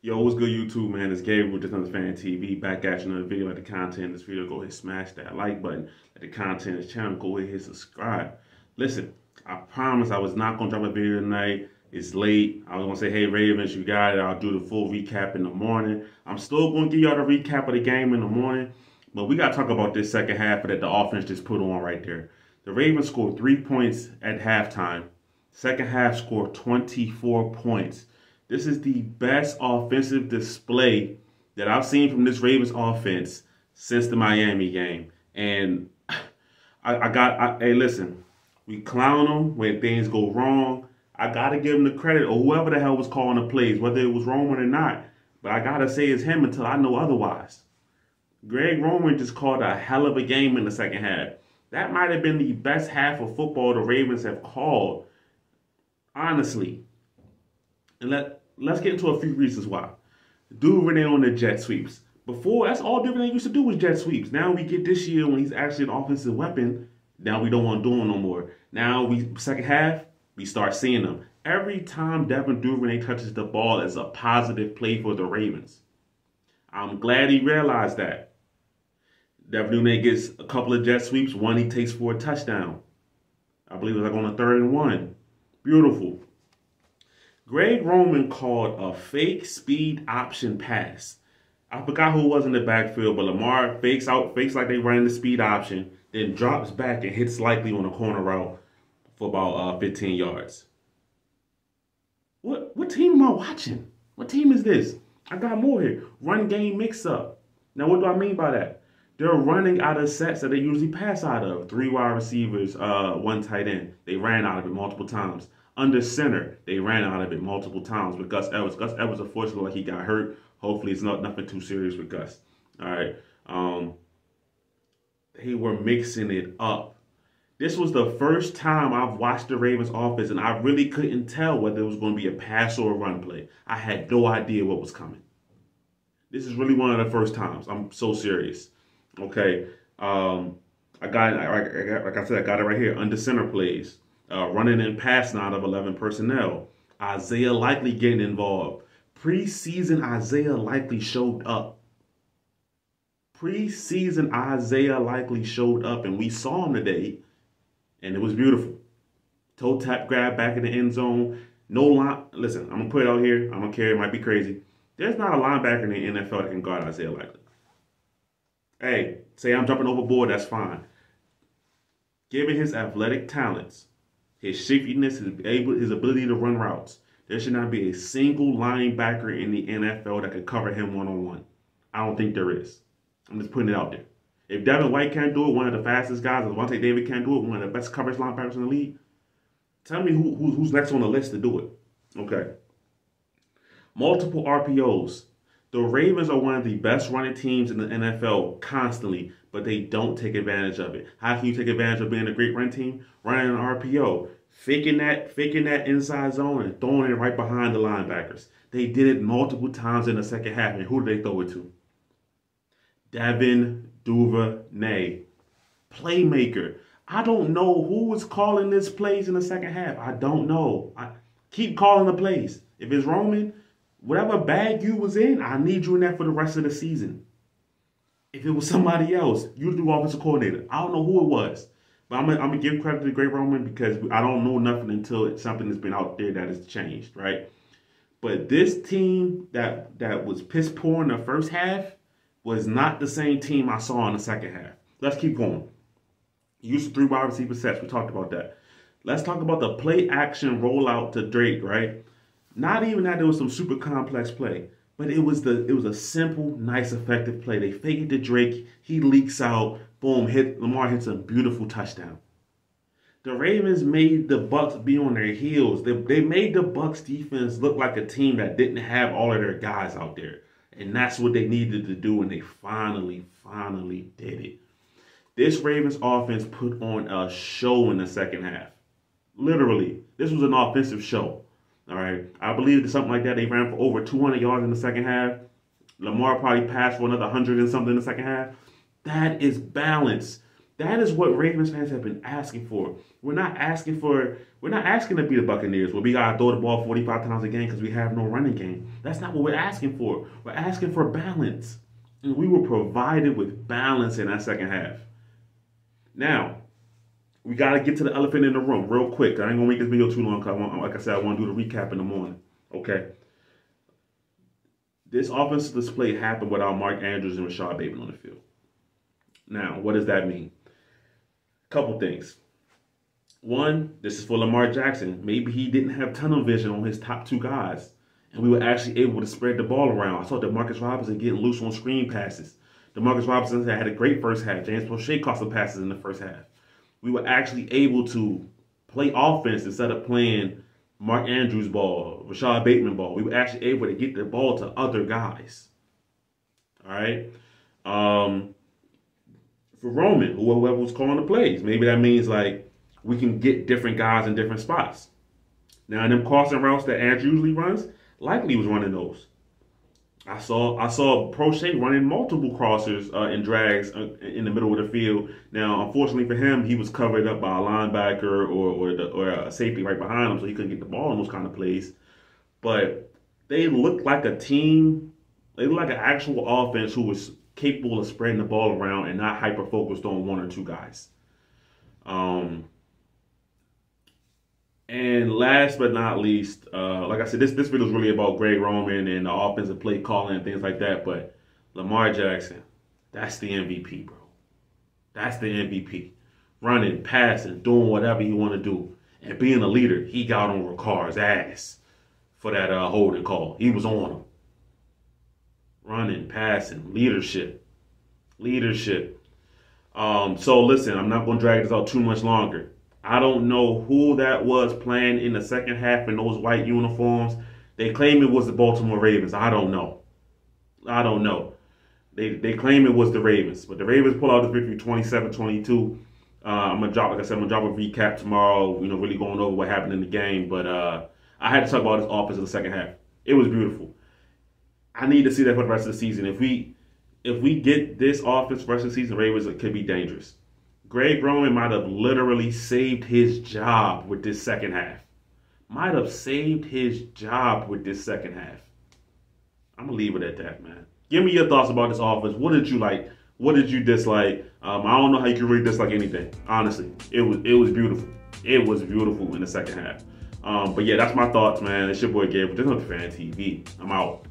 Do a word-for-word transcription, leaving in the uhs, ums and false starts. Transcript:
Yo, what's good YouTube, man? It's Gabriel with Just Another Fan T V, back at you another video. Like the content in this video, go ahead and smash that like button. Like the content in this channel, go ahead and hit subscribe. Listen, I promise I was not going to drop a video tonight. It's late. I was going to say, hey Ravens, you got it. I'll do the full recap in the morning. I'm still going to give y'all the recap of the game in the morning. But we got to talk about this second half that the offense just put on right there. The Ravens scored three points at halftime. Second half scored twenty-four points. This is the best offensive display that I've seen from this Ravens offense since the Miami game. And I, I got, I, hey, listen, we clown them when things go wrong. I got to give him the credit, or whoever the hell was calling the plays, whether it was Roman or not. But I got to say it's him until I know otherwise. Greg Roman just called a hell of a game in the second half. That might have been the best half of football the Ravens have called, honestly. And let... Let's get into a few reasons why. Duvernay on the jet sweeps. Before, that's all Duvernay used to do was jet sweeps. Now we get this year when he's actually an offensive weapon. Now we don't want to do him no more. Now, we second half, we start seeing them. Every time Devin Duvernay touches the ball, it's a positive play for the Ravens. I'm glad he realized that. Devin Duvernay gets a couple of jet sweeps. One he takes for a touchdown. I believe it was like on a third and one. Beautiful. Greg Roman called a fake speed option pass. I forgot who was in the backfield, but Lamar fakes out, fakes like they ran the speed option, then drops back and hits Likely on a corner route for about uh, fifteen yards. What what team am I watching? What team is this? I got more here. Run game mix up. Now what do I mean by that? They're running out of sets that they usually pass out of. Three wide receivers, uh, one tight end. They ran out of it multiple times. Under center, they ran out of it multiple times with Gus Edwards. Gus Edwards, unfortunately, like he got hurt. Hopefully, it's not nothing too serious with Gus. All right. Um, they were mixing it up. This was the first time I've watched the Ravens offense, and I really couldn't tell whether it was going to be a pass or a run play. I had no idea what was coming. This is really one of the first times. I'm so serious. Okay. Um, I got, I, I got, like I said, I got it right here. Under center plays. Uh, running and passing out of eleven personnel. Isaiah Likely getting involved. Preseason Isaiah Likely showed up. Preseason Isaiah Likely showed up, and we saw him today, and it was beautiful. Toe tap grab back in the end zone. No line. Listen, I'm going to put it out here. I'm going to carry it. It might be crazy. There's not a linebacker in the N F L that can guard Isaiah Likely. Hey, say I'm jumping overboard. That's fine. Given his athletic talents, his shakiness, his, able, his ability to run routes, there should not be a single linebacker in the N F L that could cover him one-on-one. I don't think there is. I'm just putting it out there. If Devin White can't do it, one of the fastest guys, if Vontae Davis can't do it, one of the best coverage linebackers in the league, tell me who, who, who's next on the list to do it. Okay. Multiple R P Os. The Ravens are one of the best running teams in the N F L constantly, but they don't take advantage of it. How can you take advantage of being a great run team? Running an R P O, faking that, faking that inside zone and throwing it right behind the linebackers. They did it multiple times in the second half, and who did they throw it to? Devin Duvernay, playmaker. I don't know who was calling this plays in the second half. I don't know. I keep calling the plays. If it's Roman, whatever bag you was in, I need you in that for the rest of the season. If it was somebody else, you do offensive coordinator. I don't know who it was. But I'm going to give credit to the great Roman because I don't know nothing until it's something that's been out there that has changed, right? But this team that, that was piss poor in the first half was not the same team I saw in the second half. Let's keep going. Use the three wide receiver sets. We talked about that. Let's talk about the play action rollout to Drake, right? Not even that there was some super complex play, but it was the it was a simple, nice, effective play. They faked it to Drake. He leaks out. Boom. Hit Lamar hits a beautiful touchdown. The Ravens made the Bucks be on their heels. They, they made the Bucks defense look like a team that didn't have all of their guys out there. And that's what they needed to do, and they finally, finally did it. This Ravens offense put on a show in the second half. Literally. This was an offensive show. All right, I believe it's something like that. They ran for over two hundred yards in the second half. Lamar probably passed for another one hundred and something in the second half. That is balance. That is what Ravens fans have been asking for. We're not asking for, we're not asking to be the Buccaneers where we got to throw the ball forty-five times a game because we have no running game. That's not what we're asking for. We're asking for balance. And we were provided with balance in that second half. Now, we got to get to the elephant in the room real quick. I ain't going to make this video too long because, I want, like I said, I want to do the recap in the morning. Okay. This offensive display happened without Mark Andrews and Rashod Bateman on the field. Now, what does that mean? Couple things. One, this is for Lamar Jackson. Maybe he didn't have tunnel vision on his top two guys, and we were actually able to spread the ball around. I saw Demarcus Robinson getting loose on screen passes. Demarcus Robinson had a great first half. James Proche caught some passes in the first half. We were actually able to play offense instead of playing Mark Andrews' ball, Rashod Bateman ball. We were actually able to get the ball to other guys. All right. Um... For Roman, whoever was calling the plays. Maybe that means, like, we can get different guys in different spots. Now, in them crossing routes that Andrew usually runs, Likely was running those. I saw I saw Proche running multiple crossers uh, and drags uh, in the middle of the field. Now, unfortunately for him, he was covered up by a linebacker or, or, the, or a safety right behind him, so he couldn't get the ball in those kind of plays. But they looked like a team. They looked like an actual offense who was capable of spreading the ball around and not hyper-focused on one or two guys. Um, and last but not least, uh, like I said, this, this video is really about Greg Roman and the offensive play calling and things like that, but Lamar Jackson, that's the M V P, bro. That's the M V P. Running, passing, doing whatever you want to do. And being a leader, he got on Ricard's ass for that uh, holding call. He was on him. Running, passing, leadership, leadership. Um, so listen, I'm not going to drag this out too much longer. I don't know who that was playing in the second half in those white uniforms. They claim it was the Baltimore Ravens. I don't know. I don't know. They they claim it was the Ravens, but the Ravens pull out the victory twenty-seven twenty-two. Uh, I'm gonna drop, like I said, I'm gonna drop a recap tomorrow. You know, really going over what happened in the game. But uh, I had to talk about this offense in the second half. It was beautiful. I need to see that for the rest of the season. If we if we get this offense for the rest of the season, Ravens could be dangerous. Greg Roman might have literally saved his job with this second half. Might have saved his job with this second half. I'm going to leave it at that, man. Give me your thoughts about this offense. What did you like? What did you dislike? Um, I don't know how you can really dislike anything. Honestly, it was, it was beautiful. It was beautiful in the second half. Um, but, yeah, that's my thoughts, man. It's your boy, Gabe. Just Another Fan T V. I'm out.